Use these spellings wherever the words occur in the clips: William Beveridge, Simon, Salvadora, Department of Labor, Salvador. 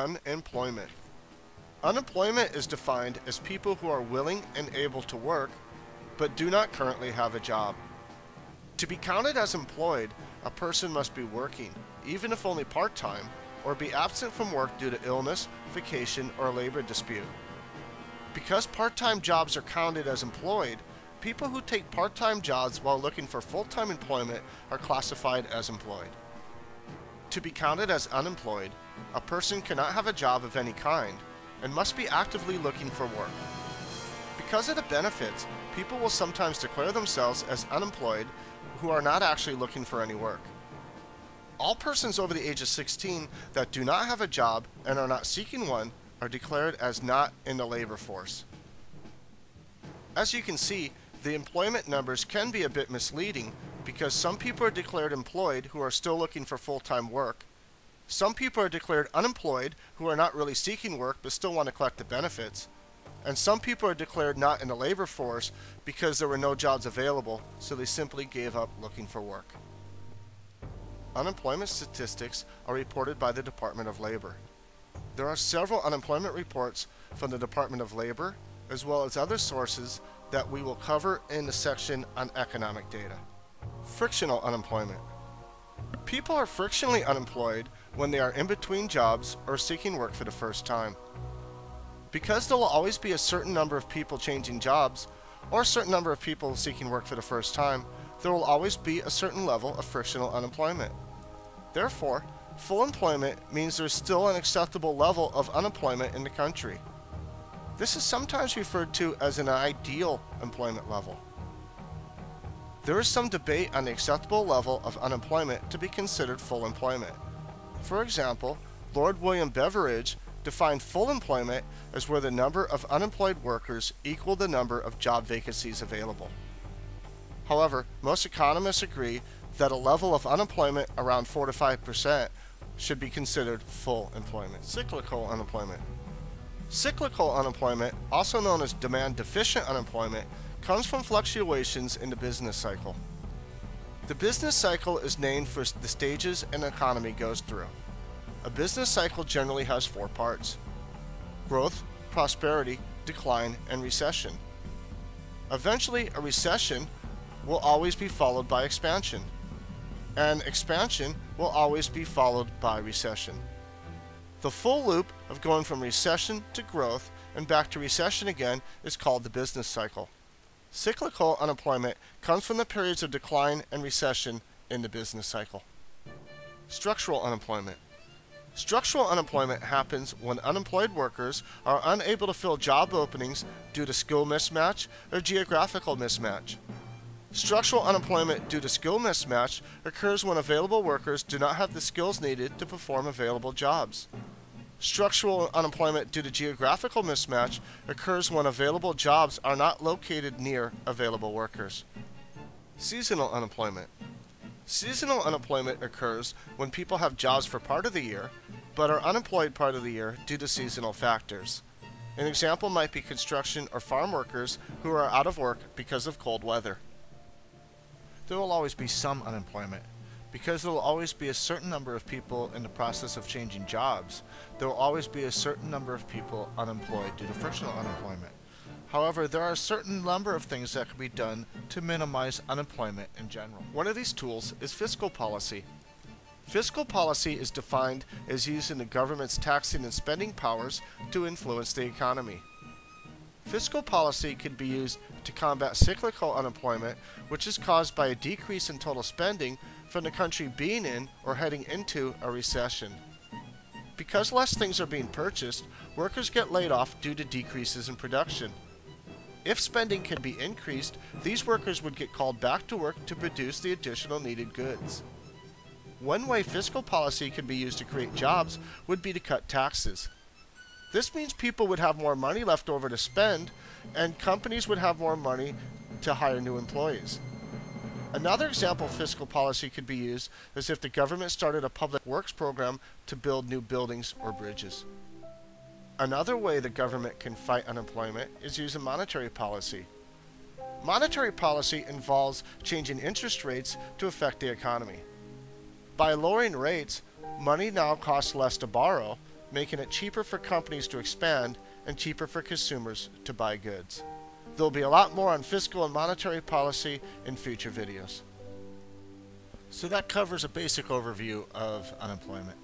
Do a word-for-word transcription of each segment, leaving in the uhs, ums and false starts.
unemployment. Unemployment is defined as people who are willing and able to work, but do not currently have a job. To be counted as employed, a person must be working, even if only part-time, or be absent from work due to illness, vacation, or labor dispute. Because part-time jobs are counted as employed, people who take part-time jobs while looking for full-time employment are classified as employed. To be counted as unemployed, a person cannot have a job of any kind and must be actively looking for work. Because of the benefits, people will sometimes declare themselves as unemployed who are not actually looking for any work. All persons over the age of sixteen that do not have a job and are not seeking one are declared as not in the labor force. As you can see, the employment numbers can be a bit misleading because some people are declared employed who are still looking for full-time work. Some people are declared unemployed who are not really seeking work but still want to collect the benefits. And some people are declared not in the labor force because there were no jobs available, so they simply gave up looking for work. Unemployment statistics are reported by the Department of Labor. There are several unemployment reports from the Department of Labor, as well as other sources that we will cover in the section on economic data. Frictional unemployment. People are frictionally unemployed when they are in between jobs or seeking work for the first time. Because there will always be a certain number of people changing jobs or a certain number of people seeking work for the first time, there will always be a certain level of frictional unemployment. Therefore, full employment means there's still an acceptable level of unemployment in the country. This is sometimes referred to as an ideal employment level. There is some debate on the acceptable level of unemployment to be considered full employment. For example, Lord William Beveridge defined full employment as where the number of unemployed workers equaled the number of job vacancies available. However, most economists agree that a level of unemployment around four to five percent should be considered full employment. Cyclical unemployment. Cyclical unemployment, also known as demand-deficient unemployment, comes from fluctuations in the business cycle. The business cycle is named for the stages an economy goes through. A business cycle generally has four parts: growth, prosperity, decline, and recession. Eventually, a recession will always be followed by expansion, and expansion will always be followed by recession. The full loop of going from recession to growth and back to recession again is called the business cycle. Cyclical unemployment comes from the periods of decline and recession in the business cycle. Structural unemployment. Structural unemployment happens when unemployed workers are unable to fill job openings due to skill mismatch or geographical mismatch. Structural unemployment due to skill mismatch occurs when available workers do not have the skills needed to perform available jobs. Structural unemployment due to geographical mismatch occurs when available jobs are not located near available workers. Seasonal unemployment. Seasonal unemployment occurs when people have jobs for part of the year, but are unemployed part of the year due to seasonal factors. An example might be construction or farm workers who are out of work because of cold weather. There will always be some unemployment. Because there will always be a certain number of people in the process of changing jobs, there will always be a certain number of people unemployed due to frictional unemployment. However, there are a certain number of things that can be done to minimize unemployment in general. One of these tools is fiscal policy. Fiscal policy is defined as using the government's taxing and spending powers to influence the economy. Fiscal policy can be used to combat cyclical unemployment, which is caused by a decrease in total spending from the country being in or heading into a recession. Because less things are being purchased, workers get laid off due to decreases in production. If spending can be increased, these workers would get called back to work to produce the additional needed goods. One way fiscal policy can be used to create jobs would be to cut taxes. This means people would have more money left over to spend, and companies would have more money to hire new employees. Another example of fiscal policy could be used is if the government started a public works program to build new buildings or bridges. Another way the government can fight unemployment is using monetary policy. Monetary policy involves changing interest rates to affect the economy. By lowering rates, money now costs less to borrow, making it cheaper for companies to expand and cheaper for consumers to buy goods. There will be a lot more on fiscal and monetary policy in future videos. So that covers a basic overview of unemployment.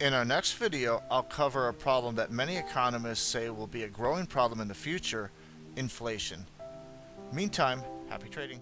In our next video, I'll cover a problem that many economists say will be a growing problem in the future: inflation. Meantime, happy trading.